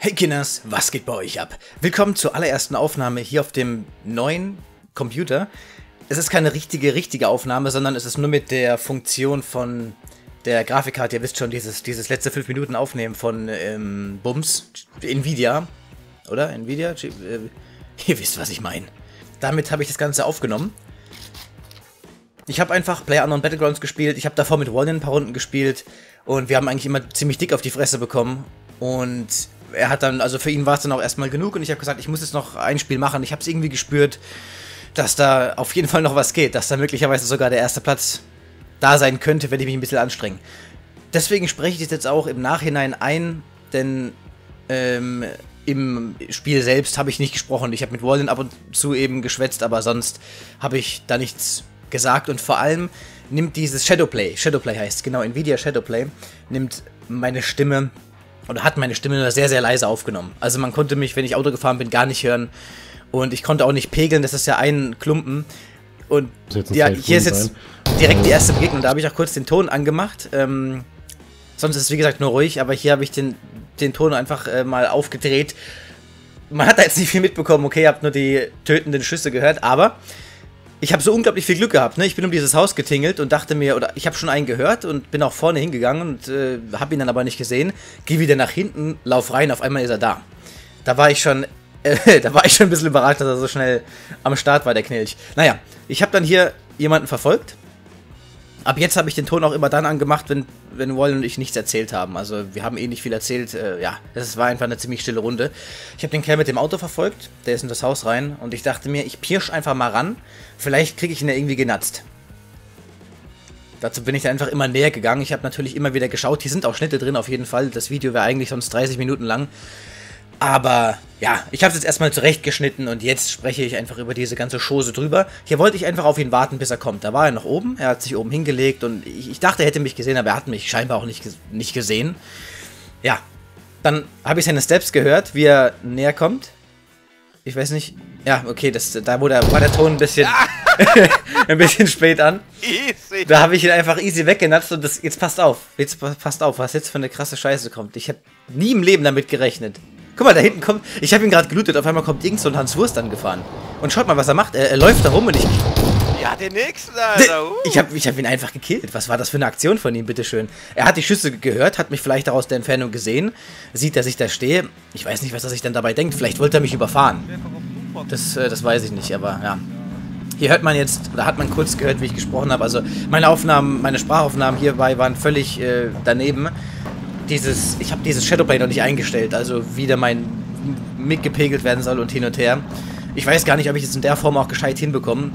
Hey Kinders, was geht bei euch ab? Willkommen zur allerersten Aufnahme hier auf dem neuen Computer. Es ist keine richtige Aufnahme, sondern es ist nur mit der Funktion von der Grafikkarte. Ihr wisst schon, dieses letzte 5 Minuten Aufnehmen von Bums, Nvidia, oder? Nvidia? Ihr wisst, was ich meine. Damit habe ich das Ganze aufgenommen. Ich habe einfach PlayerUnknown's Battlegrounds gespielt, ich habe davor mit One ein paar Runden gespielt und wir haben eigentlich immer ziemlich dick auf die Fresse bekommen. Und er hat dann, also für ihn war es dann auch erstmal genug und ich habe gesagt, ich muss jetzt noch ein Spiel machen. Ich habe es irgendwie gespürt, dass da auf jeden Fall noch was geht, dass da möglicherweise sogar der erste Platz da sein könnte, wenn ich mich ein bisschen anstrenge. Deswegen spreche ich das jetzt auch im Nachhinein ein, denn im Spiel selbst habe ich nicht gesprochen. Ich habe mit Walden ab und zu eben geschwätzt, aber sonst habe ich da nichts gesagt. Und vor allem nimmt dieses Shadowplay heißt genau, Nvidia Shadowplay, nimmt meine Stimme... oder hat meine Stimme sehr, sehr leise aufgenommen. Also man konnte mich, wenn ich Auto gefahren bin, gar nicht hören. Und ich konnte auch nicht pegeln, das ist ja ein Klumpen. Und ja, hier ist jetzt direkt die erste Begegnung. Da habe ich auch kurz den Ton angemacht. Sonst ist es, wie gesagt, nur ruhig. Aber hier habe ich den Ton einfach mal aufgedreht. Man hat da jetzt nicht viel mitbekommen. Okay, ihr habt nur die tötenden Schüsse gehört. Aber ich habe so unglaublich viel Glück gehabt. Ne? Ich bin um dieses Haus getingelt und dachte mir, oder ich habe schon einen gehört und bin auch vorne hingegangen und habe ihn dann aber nicht gesehen. Geh wieder nach hinten, lauf rein, auf einmal ist er da. Da war ich schon ein bisschen überrascht, dass er so schnell am Start war, der Knilch. Naja, ich habe dann hier jemanden verfolgt. Ab jetzt habe ich den Ton auch immer dann angemacht, wenn Wallen und ich nichts erzählt haben. Also wir haben eh nicht viel erzählt. Ja, es war einfach eine ziemlich stille Runde. Ich habe den Kerl mit dem Auto verfolgt. Der ist in das Haus rein. Und ich dachte mir, ich pirsch einfach mal ran. Vielleicht kriege ich ihn ja irgendwie genatzt. Dazu bin ich dann einfach immer näher gegangen. Ich habe natürlich immer wieder geschaut. Hier sind auch Schnitte drin auf jeden Fall. Das Video wäre eigentlich sonst 30 Minuten lang. Aber ja, ich habe es jetzt erstmal zurechtgeschnitten und jetzt spreche ich einfach über diese ganze Chose drüber. Hier wollte ich einfach auf ihn warten, bis er kommt. Da war er noch oben, er hat sich oben hingelegt und ich dachte, er hätte mich gesehen, aber er hat mich scheinbar auch nicht gesehen. Ja, dann habe ich seine Steps gehört, wie er näher kommt. Ich weiß nicht, ja, okay, da war der Ton ein bisschen, ein bisschen spät an. Easy. Da habe ich ihn einfach easy weggenatzt und das, jetzt passt auf, was jetzt für eine krasse Scheiße kommt. Ich habe nie im Leben damit gerechnet. Guck mal, da hinten kommt... Ich habe ihn gerade gelootet, auf einmal kommt irgend so ein Hans Wurst angefahren. Und schaut mal, was er macht. Er läuft da rum und ich... Ja, den nächsten, Alter. Ich hab ihn einfach gekillt. Was war das für eine Aktion von ihm, bitteschön? Er hat die Schüsse gehört, hat mich vielleicht auch aus der Entfernung gesehen. Sieht, dass ich da stehe. Ich weiß nicht, was er sich dann dabei denkt. Vielleicht wollte er mich überfahren. Das weiß ich nicht, aber ja. Hier hört man jetzt... Da hat man kurz gehört, wie ich gesprochen habe. Also meine Sprachaufnahmen hierbei waren völlig daneben. Ich habe dieses Shadowplay noch nicht eingestellt, also wie da mein Mic gepegelt werden soll und hin und her. Ich weiß gar nicht, ob ich das in der Form auch gescheit hinbekomme.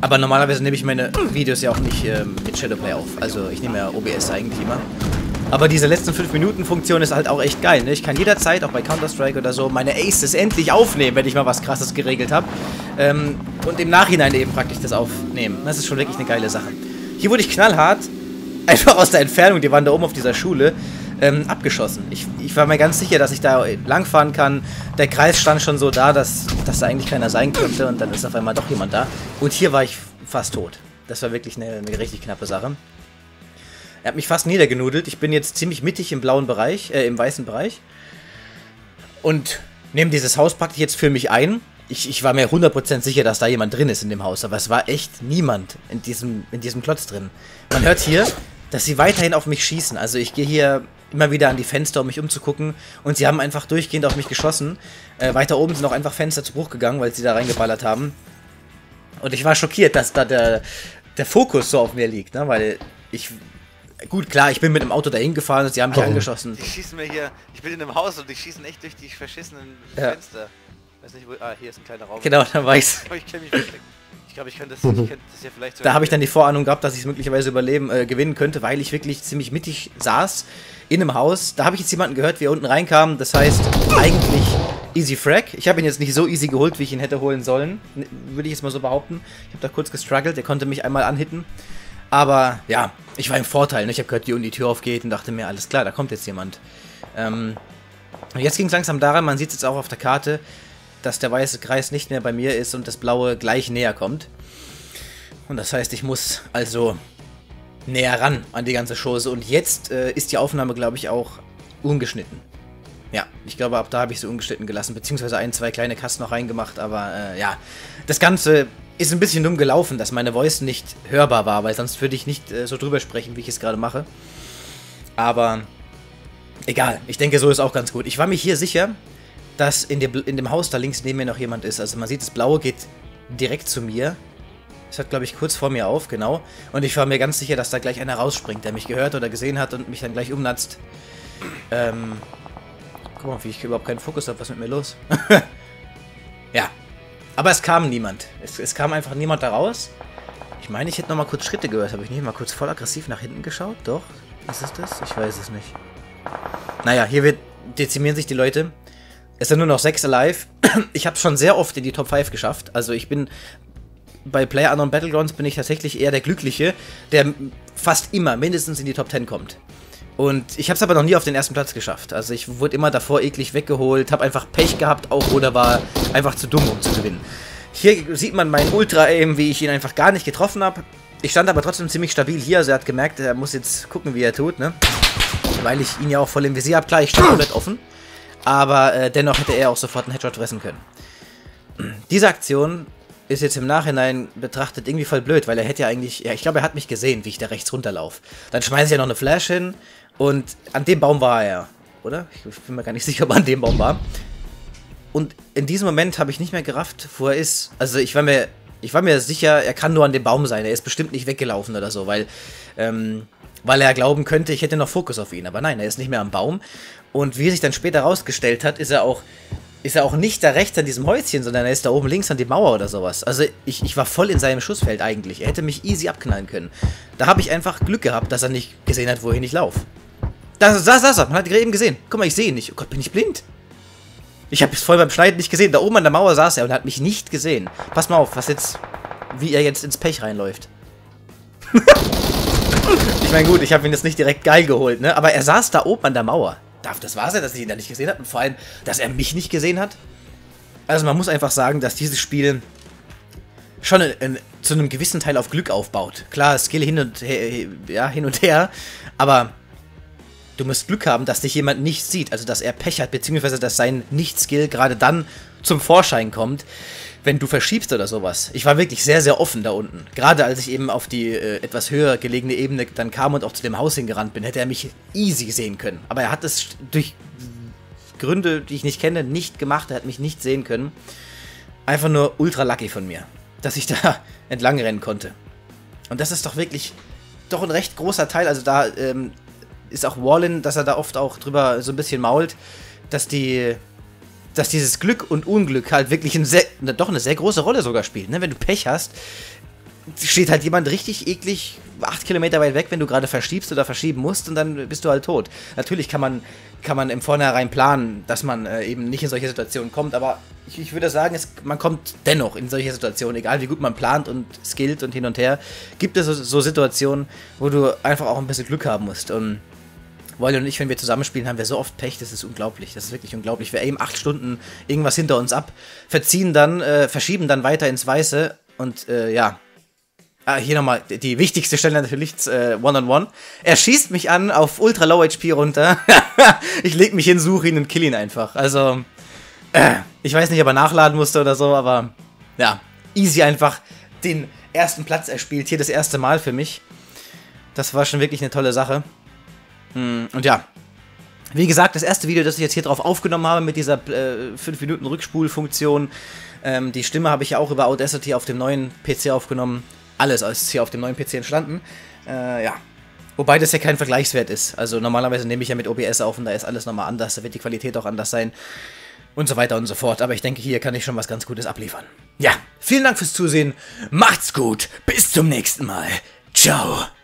Aber normalerweise nehme ich meine Videos ja auch nicht mit Shadowplay auf. Also ich nehme ja OBS eigentlich immer. Aber diese letzten 5 Minuten Funktion ist halt auch echt geil, ne? Ich kann jederzeit, auch bei Counter-Strike oder so, meine Aces endlich aufnehmen, wenn ich mal was Krasses geregelt habe. Und im Nachhinein eben praktisch das aufnehmen. Das ist schon wirklich eine geile Sache. Hier wurde ich knallhart... einfach aus der Entfernung, die waren da oben auf dieser Schule, abgeschossen. Ich war mir ganz sicher, dass ich da langfahren kann. Der Kreis stand schon so da, dass da eigentlich keiner sein könnte. Und dann ist auf einmal doch jemand da. Und hier war ich fast tot. Das war wirklich eine richtig knappe Sache. Er hat mich fast niedergenudelt. Ich bin jetzt ziemlich mittig im blauen Bereich, im weißen Bereich. Und nehme dieses Haus praktisch jetzt für mich ein. Ich war mir 100% sicher, dass da jemand drin ist in dem Haus. Aber es war echt niemand in diesem Klotz drin. Man hört hier... dass sie weiterhin auf mich schießen. Also ich gehe hier immer wieder an die Fenster, um mich umzugucken. Und sie haben einfach durchgehend auf mich geschossen. Weiter oben sind auch einfach Fenster zu Bruch gegangen, weil sie da reingeballert haben. Und ich war schockiert, dass da der Fokus so auf mir liegt. Ne? Weil ich... Gut, klar, ich bin mit dem Auto dahin gefahren und sie haben mich angeschossen. Die schießen mir hier... Ich bin in einem Haus und die schießen echt durch die verschissenen Fenster. Weiß nicht, wo... Ah, hier ist ein kleiner Raum. Genau, da war ich's. Ich kann mich verstecken. Ich glaube, ich könnte das ja vielleicht so... Da habe ich dann die Vorahnung gehabt, dass ich es möglicherweise gewinnen könnte, weil ich wirklich ziemlich mittig saß in einem Haus. Da habe ich jetzt jemanden gehört, wie er unten reinkam. Das heißt, eigentlich easy frag. Ich habe ihn jetzt nicht so easy geholt, wie ich ihn hätte holen sollen. Würde ich jetzt mal so behaupten. Ich habe da kurz gestruggelt. Er konnte mich einmal anhitten. Aber ja, ich war im Vorteil. Ne? Ich habe gehört, die Tür aufgeht und dachte mir, alles klar, da kommt jetzt jemand. Und jetzt ging es langsam daran, man sieht es jetzt auch auf der Karte, dass der weiße Kreis nicht mehr bei mir ist und das blaue gleich näher kommt. Und das heißt, ich muss also näher ran an die ganze Chose. Und jetzt ist die Aufnahme, glaube ich, auch ungeschnitten. Ja, ich glaube, ab da habe ich sie ungeschnitten gelassen, beziehungsweise ein, zwei kleine Cuts noch reingemacht, aber ja, das Ganze ist ein bisschen dumm gelaufen, dass meine Voice nicht hörbar war, weil sonst würde ich nicht so drüber sprechen, wie ich es gerade mache. Aber egal, ich denke, so ist auch ganz gut. Ich war mir hier sicher, dass in dem Haus da links neben mir noch jemand ist. Also man sieht, das Blaue geht direkt zu mir. Das hört, glaube ich, kurz vor mir auf, genau. Und ich war mir ganz sicher, dass da gleich einer rausspringt, der mich gehört oder gesehen hat und mich dann gleich umnatzt. Guck mal, wie ich überhaupt keinen Fokus habe. Was ist mit mir los? Ja. Aber es kam niemand. Es kam einfach niemand da raus. Ich meine, ich hätte noch mal kurz Schritte gehört. Habe ich nicht mal kurz voll aggressiv nach hinten geschaut? Doch. Was ist das? Ich weiß es nicht. Naja, hier dezimieren sich die Leute. Es sind nur noch 6 alive. Ich habe es schon sehr oft in die Top 5 geschafft. Also ich bin... Bei PlayerUnknown's Battlegrounds bin ich tatsächlich eher der Glückliche, der fast immer mindestens in die Top 10 kommt. Und ich habe es aber noch nie auf den ersten Platz geschafft. Also ich wurde immer davor eklig weggeholt, habe einfach Pech gehabt auch oder war einfach zu dumm, um zu gewinnen. Hier sieht man meinen Ultra-Aim, wie ich ihn einfach gar nicht getroffen habe. Ich stand aber trotzdem ziemlich stabil hier, also er hat gemerkt, er muss jetzt gucken, wie er tut, ne? Weil ich ihn ja auch voll im Visier habe. Klar, ich stand komplett offen, aber dennoch hätte er auch sofort einen Headshot fressen können. Diese Aktion ist jetzt im Nachhinein betrachtet irgendwie voll blöd, weil er hätte ja eigentlich... Ja, ich glaube, er hat mich gesehen, wie ich da rechts runterlaufe. Dann schmeiße ich ja noch eine Flash hin. Und an dem Baum war er, oder? Ich bin mir gar nicht sicher, ob er an dem Baum war. Und in diesem Moment habe ich nicht mehr gerafft, wo er ist. Also ich war mir sicher, er kann nur an dem Baum sein. Er ist bestimmt nicht weggelaufen oder so, weil er glauben könnte, ich hätte noch Fokus auf ihn. Aber nein, er ist nicht mehr am Baum. Und wie er sich dann später rausgestellt hat, ist er auch nicht da rechts an diesem Häuschen, sondern er ist da oben links an die Mauer oder sowas. Also ich war voll in seinem Schussfeld eigentlich. Er hätte mich easy abknallen können. Da habe ich einfach Glück gehabt, dass er nicht gesehen hat, wohin ich laufe. Das, man hat ihn eben gesehen. Guck mal, ich sehe ihn nicht. Oh Gott, bin ich blind? Ich habe es voll beim Schneiden nicht gesehen. Da oben an der Mauer saß er und hat mich nicht gesehen. Pass mal auf, wie er jetzt ins Pech reinläuft. Ich meine, gut, ich habe ihn jetzt nicht direkt geil geholt, ne? Aber er saß da oben an der Mauer. Das war es ja, dass ich ihn da nicht gesehen habe und vor allem, dass er mich nicht gesehen hat. Also man muss einfach sagen, dass dieses Spiel schon zu einem gewissen Teil auf Glück aufbaut. Klar, Skill hin und her, aber du musst Glück haben, dass dich jemand nicht sieht, also dass er Pech hat, beziehungsweise dass sein Nicht-Skill gerade dann zum Vorschein kommt, wenn du verschiebst oder sowas. Ich war wirklich sehr, sehr offen da unten. Gerade als ich eben auf die etwas höher gelegene Ebene dann kam und auch zu dem Haus hingerannt bin, hätte er mich easy sehen können. Aber er hat es durch Gründe, die ich nicht kenne, nicht gemacht. Er hat mich nicht sehen können. Einfach nur ultra lucky von mir, dass ich da entlang rennen konnte. Und das ist doch wirklich doch ein recht großer Teil. Also da ist auch Wallin, dass er da oft auch drüber so ein bisschen mault, dass dieses Glück und Unglück halt wirklich eine sehr große Rolle sogar spielt. Ne? Wenn du Pech hast, steht halt jemand richtig eklig 8 Kilometer weit weg, wenn du gerade verschiebst oder verschieben musst und dann bist du halt tot. Natürlich kann man im Vornherein planen, dass man eben nicht in solche Situationen kommt, aber ich würde sagen, man kommt dennoch in solche Situationen, egal wie gut man plant und skillt und hin und her, gibt es so Situationen, wo du einfach auch ein bisschen Glück haben musst. Und Wally und ich, wenn wir zusammenspielen, haben wir so oft Pech, das ist unglaublich, das ist wirklich unglaublich. Wir aimen 8 Stunden irgendwas hinter uns ab, verschieben dann weiter ins Weiße und ja. Ah, hier nochmal die wichtigste Stelle natürlich, One-on-One. Er schießt mich an, auf Ultra-Low-HP runter. Ich leg mich hin, suche ihn und kill ihn einfach. Also, ich weiß nicht, ob er nachladen musste oder so, aber ja, easy einfach den ersten Platz erspielt. Hier das erste Mal für mich. Das war schon wirklich eine tolle Sache. Und ja, wie gesagt, das erste Video, das ich jetzt hier drauf aufgenommen habe mit dieser 5-Minuten-Rückspulfunktion, die Stimme habe ich ja auch über Audacity auf dem neuen PC aufgenommen. Alles ist hier auf dem neuen PC entstanden. Ja, wobei das ja kein Vergleichswert ist. Also normalerweise nehme ich ja mit OBS auf und da ist alles nochmal anders, da wird die Qualität auch anders sein und so weiter und so fort. Aber ich denke, hier kann ich schon was ganz Gutes abliefern. Ja, vielen Dank fürs Zusehen, macht's gut, bis zum nächsten Mal, ciao.